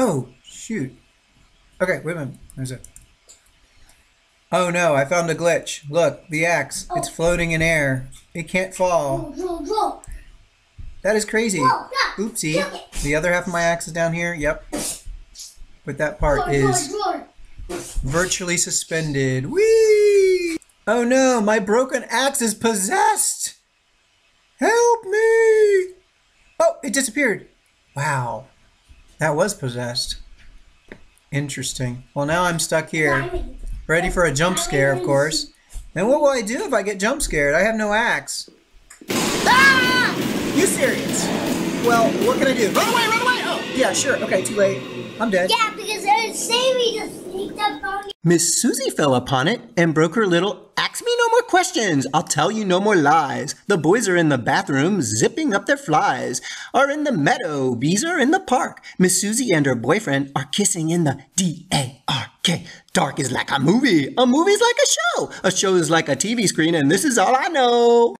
Oh, shoot. Okay, wait a minute. There's it. Oh no, I found a glitch. Look, the axe. Oh. It's floating in air. It can't fall. Roll. That is crazy. Roll. Oopsie. The other half of my axe is down here. Yep. But that part is virtually suspended. Whee! Oh no, my broken axe is possessed! Help me! Oh, it disappeared. Wow. That was possessed. Interesting. Well, now I'm stuck here. Ready for a jump scare, of course. And what will I do if I get jump scared? I have no axe. Ah! You serious? Well, what can I do? Run away! Oh, yeah, sure. Okay, too late. I'm dead. Yeah, because Sammy just sneaked up on me. Miss Susie fell upon it and broke her little axe me no more questions. I'll tell you no more lies. The boys are in the bathroom zipping up their flies. Are in the meadow. Bees are in the park. Miss Susie and her boyfriend are kissing in the D-A-R-K. Dark is like a movie. A movie's like a show. A show is like a TV screen, and this is all I know.